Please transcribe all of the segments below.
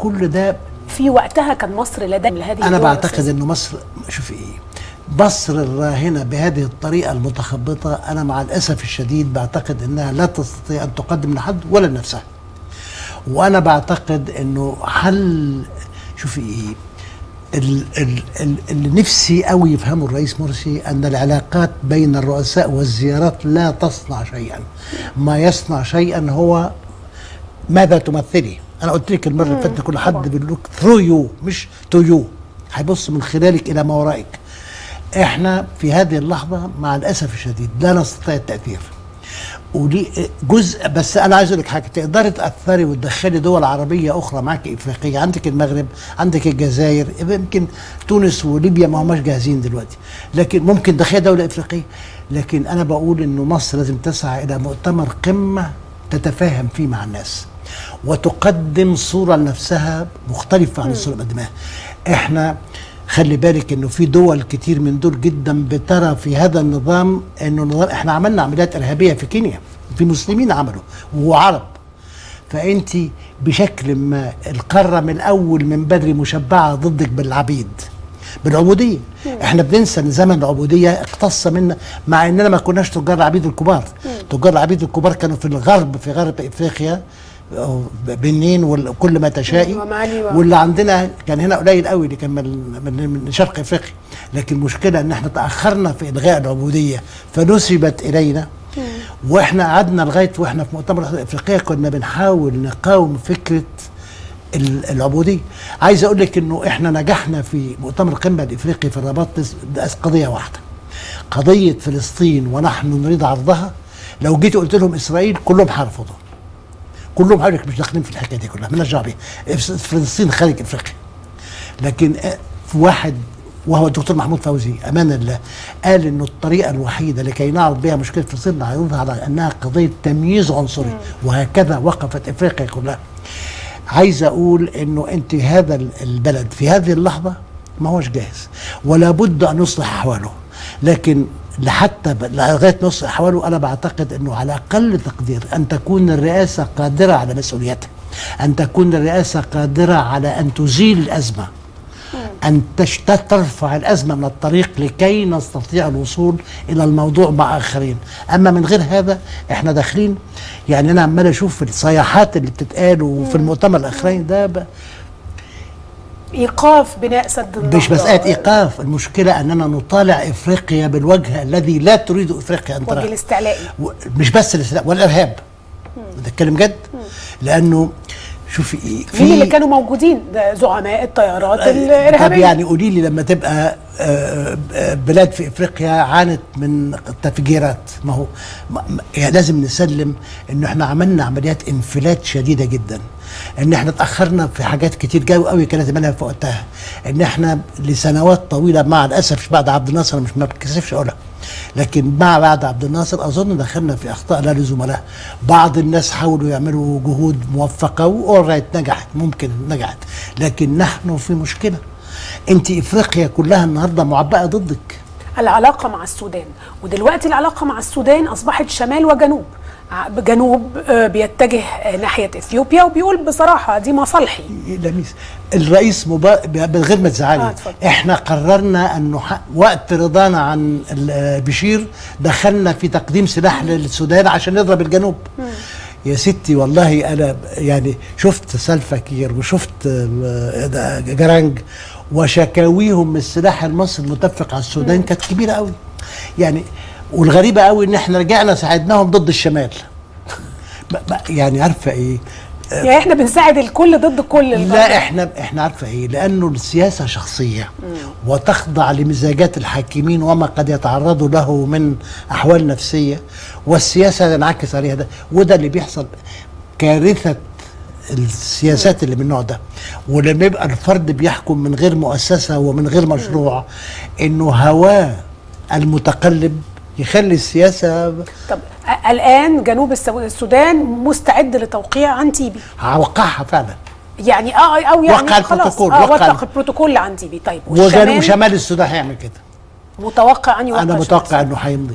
كل ده في وقتها كان مصر لدى هذه. أنا بعتقد أن مصر شوفي إيه مصر الراهنة بهذه الطريقة المتخبطة أنا مع الأسف الشديد بعتقد أنها لا تستطيع أن تقدم لحد ولا لنفسها. وأنا بعتقد أنه حل شوفي إيه اللي نفسي قوي يفهمه الرئيس مرسي أن العلاقات بين الرؤساء والزيارات لا تصنع شيئا، ما يصنع شيئا هو ماذا تمثلي. أنا قلت لك المرة اللي فاتت كل حد بيقول لك ثرو يو مش تو يو، هيبص من خلالك إلى ما ورائك. إحنا في هذه اللحظة مع الأسف الشديد لا نستطيع التأثير، ودي جزء. بس انا عايز اقول لك حاجه، تقدري تاثري وتدخلي دول عربيه اخرى معاك، افريقيه، عندك المغرب، عندك الجزائر، يمكن تونس وليبيا ما هماش جاهزين دلوقتي، لكن ممكن تدخلي دوله افريقيه. لكن انا بقول انه مصر لازم تسعى الى مؤتمر قمه تتفاهم فيه مع الناس وتقدم صوره لنفسها مختلفه عن الصوره اللي قدمناها. احنا خلي بالك انه في دول كتير من دول جدا بترى في هذا النظام انه نظام. احنا عملنا عمليات ارهابيه في كينيا، في مسلمين عملوا وعرب. فانت بشكل ما القاره من الاول من بدري مشبعه ضدك بالعبيد بالعبوديه. احنا بننسى ان زمن العبوديه اقتص منا، مع اننا ما كناش تجار العبيد الكبار. تجار العبيد الكبار كانوا في الغرب، في غرب افريقيا، بنين وكل ما تشائي، واللي عندنا كان هنا قليل قوي اللي كان من شرق افريقيا. لكن المشكله ان احنا تاخرنا في الغاء العبوديه فنسبت الينا، واحنا قعدنا لغايه واحنا في مؤتمر الاتحاد الافريقيه كنا بنحاول نقاوم فكره العبوديه. عايز اقول لك انه احنا نجحنا في مؤتمر القمه الافريقي في الرباط قضيه واحده، قضيه فلسطين، ونحن نريد عرضها. لو جيت قلت لهم اسرائيل كلهم هيرفضوا، كلهم حضرتك مش داخلين في الحكايه دي كلها، مالناش دعوه بيها، فلسطين خارج افريقيا. لكن في واحد وهو الدكتور محمود فوزي امان الله قال انه الطريقه الوحيده لكي نعرض بها مشكله فلسطين نعرضها على انها قضيه تمييز عنصري، وهكذا وقفت افريقيا كلها. عايز اقول انه انت هذا البلد في هذه اللحظه ما هوش جاهز، ولا بد ان نصلح احواله. لكن لحتى لغايه نص احواله انا بعتقد انه على اقل تقدير ان تكون الرئاسه قادره على مسؤوليتها، ان تكون الرئاسه قادره على ان تزيل الازمه، ان ترفع الازمه من الطريق لكي نستطيع الوصول الى الموضوع مع اخرين. اما من غير هذا احنا داخلين، يعني انا عمال اشوف الصياحات اللي بتتقال وفي المؤتمر الاخرين ده ايقاف بناء سد النهضه. مش مساله ايقاف، المشكله اننا نطالع افريقيا بالوجه الذي لا تريده افريقيا ان تراه، الاستعلائي، مش بس الاستعلاء والارهاب. بتكلم جد؟ لانه شوفي ايه مين اللي كانوا موجودين؟ زعماء التيارات الارهابيه. طب يعني قولي لي لما تبقى بلاد في افريقيا عانت من التفجيرات، ما هو يعني لازم نسلم انه احنا عملنا عمليات انفلات شديده جدا، ان احنا اتاخرنا في حاجات كتير قوي كانت مالها في وقتها، ان احنا لسنوات طويله مع الاسف بعد عبد الناصر، مش ما بتكسفش اقولها، لكن بعد عبد الناصر اظن دخلنا في اخطاء لا لزوم لها. بعض الناس حاولوا يعملوا جهود موفقه واوريت نجحت، ممكن نجحت، لكن نحن في مشكله. انت افريقيا كلها النهارده معبأه ضدك. العلاقه مع السودان، ودلوقتي العلاقه مع السودان اصبحت شمال وجنوب. جنوب بيتجه ناحيه اثيوبيا وبيقول بصراحه دي مصالحي. لميس الرئيس من غير ما تزعلي احنا قررنا انه وقت رضانا عن بشير دخلنا في تقديم سلاح للسودان عشان نضرب الجنوب. يا ستي والله انا يعني شفت سلفا كير وشفت جرانج وشكاويهم من السلاح المصري المتفق على السودان كانت كبيره قوي يعني. والغريبه قوي ان احنا رجعنا ساعدناهم ضد الشمال. يعني عارفه ايه؟ يعني احنا بنساعد الكل ضد كل الغرب. لا احنا عارفه ايه؟ لانه السياسه شخصيه وتخضع لمزاجات الحاكمين وما قد يتعرضوا له من احوال نفسيه، والسياسه انعكس عليها ده، وده اللي بيحصل كارثه السياسات اللي من النوع ده. ولما يبقى الفرد بيحكم من غير مؤسسه ومن غير مشروع، انه هواه المتقلب يخلي السياسه. طب الان جنوب السودان مستعد لتوقيع عنتيبي. هوقعها فعلا يعني او يعني وقع البروتوكول، وقع البروتوكول لعنتيبي. طيب وشمال السودان هيعمل كده؟ متوقع ان يوقع. انا متوقع انه هيمضي.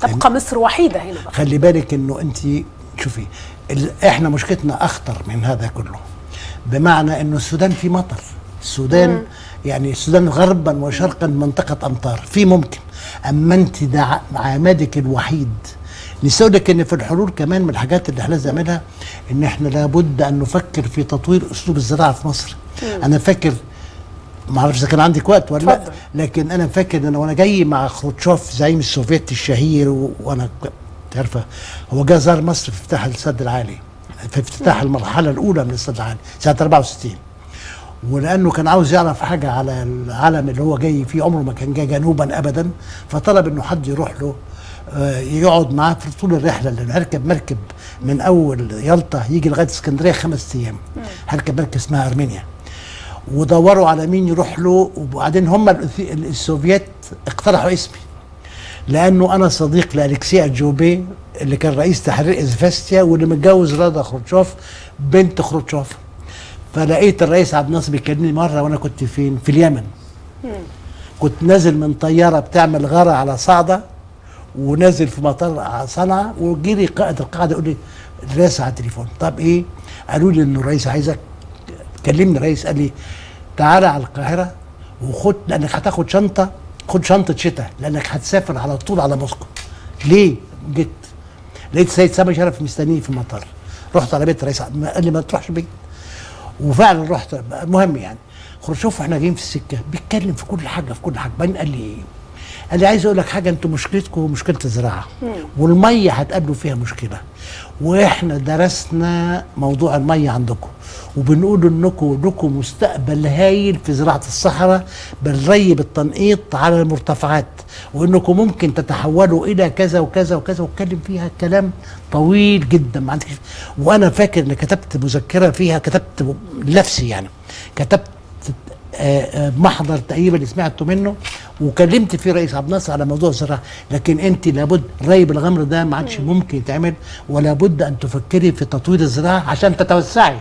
تبقى مصر وحيده هنا بقى. خلي بالك انه انت شوفي احنا مشكلتنا اخطر من هذا كله. بمعنى انه السودان في مطر، السودان يعني السودان غربا وشرقا منطقه امطار، في ممكن. اما انت ده عمادك الوحيد. نسألك ان في الحلول كمان من الحاجات اللي احنا بنعملها ان احنا لابد ان نفكر في تطوير اسلوب الزراعه في مصر. انا فاكر، ما اعرفش اذا كان عندك وقت ولا لا، لكن انا فاكر ان وانا جاي مع خروتشوف زعيم السوفيت الشهير، وانا عارفه هو جه زار مصر في افتتاح السد العالي، في افتتاح المرحله الاولى من السد العالي سنه 64، ولانه كان عاوز يعرف حاجه على العالم اللي هو جاي فيه، عمره ما كان جاي جنوبا ابدا، فطلب انه حد يروح له يقعد معاه في طول الرحله، اللي هركب مركب من اول يالطا يجي لغايه اسكندريه 5 ايام، هركب مركب اسمها أرمينيا، ودوروا على مين يروح له. وبعدين هم السوفييت اقترحوا اسمي، لانه انا صديق لالكسيا جوبي اللي كان رئيس تحرير إزفستيا واللي متجوز رادا خروتشوف بنت خروتشوف. فلقيت الرئيس عبد الناصر بيكلمني مره وانا كنت فين؟ في اليمن. كنت نازل من طياره بتعمل غاره على صعده، ونازل في مطار صنعاء، وجي لي قائد القاعده يقول لي الرئيس على التليفون. طب ايه؟ قالوا لي انه الرئيس عايزك. كلمني الرئيس قال لي تعالى على القاهره وخد، لانك هتاخد شنطه، خد شنطه شتاء، لانك هتسافر على طول على موسكو. ليه؟ جيت لقيت سيد سامي شرف مستنيني في المطار، رحت على بيت الرئيس، قال لي ما تروحش بيت، وفعلا رحت. المهم يعني خروتشوف واحنا جايين في السكه بيتكلم في كل حاجه، في كل حاجه. بعدين قال لي ايه؟ قال لي عايز اقول لك حاجه، انتوا مشكلتكم مشكله الزراعه، والميه هتقابلوا فيها مشكله، واحنا درسنا موضوع الميه عندكم، وبنقول انكم لكم مستقبل هايل في زراعه الصحراء بالري بالتنقيط على المرتفعات، وانكم ممكن تتحولوا الى كذا وكذا وكذا، واتكلم فيها كلام طويل جدا. ما عندكش. وانا فاكر ان كتبت مذكره فيها، كتبت لنفسي يعني، كتبت محضر تقريبا اللي سمعته منه، وكلمت فيه رئيس عبد الناصر على موضوع الزراعه. لكن انت لابد ري بالغمر ده ما عادش ممكن يتعمل، ولا بد ان تفكري في تطوير الزراعه عشان تتوسعي.